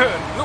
Ну.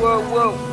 Whoa, whoa.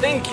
Thank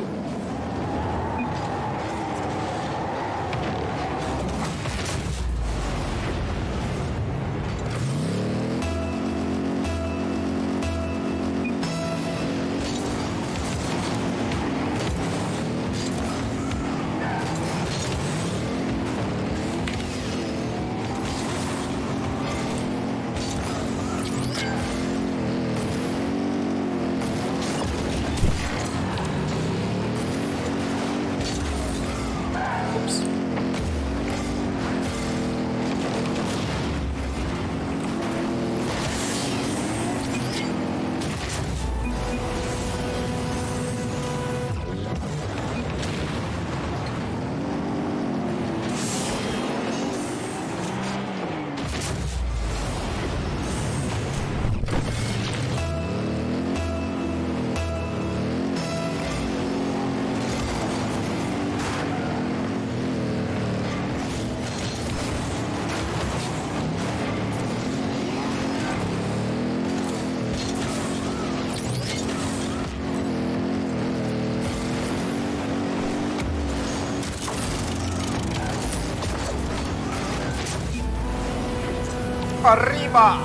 arriba.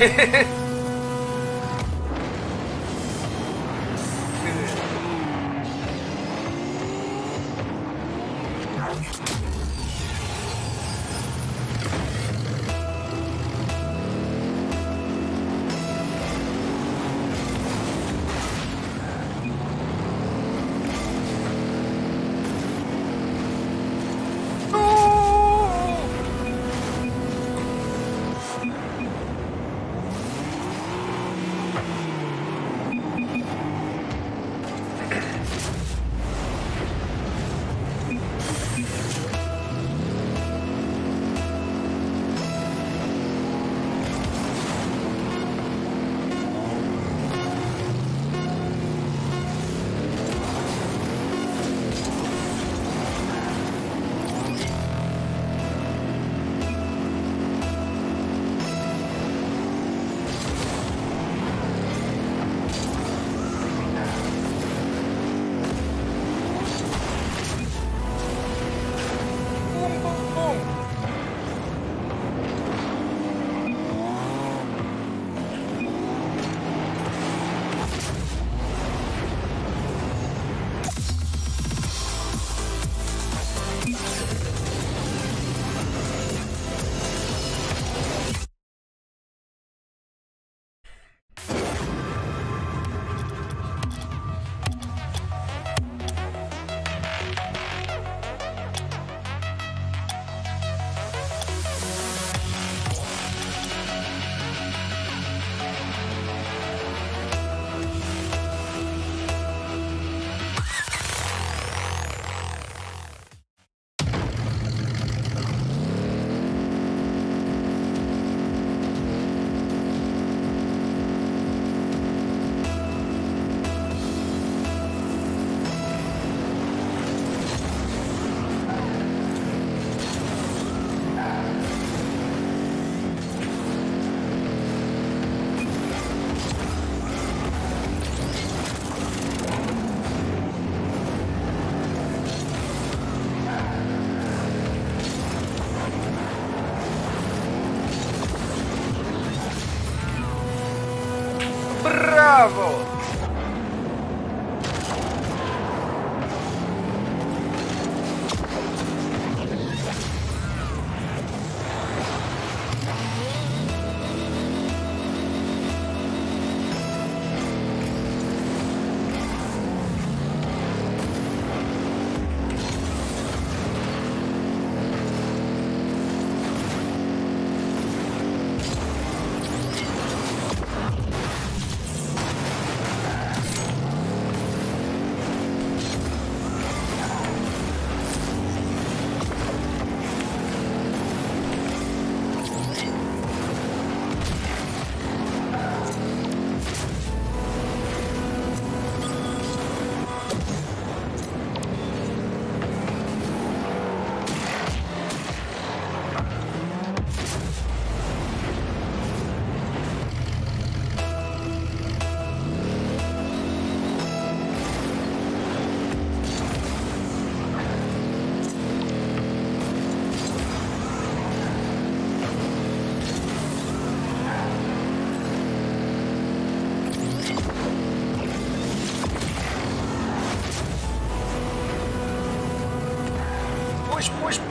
Hehehe. ¡Vamos! Push, push,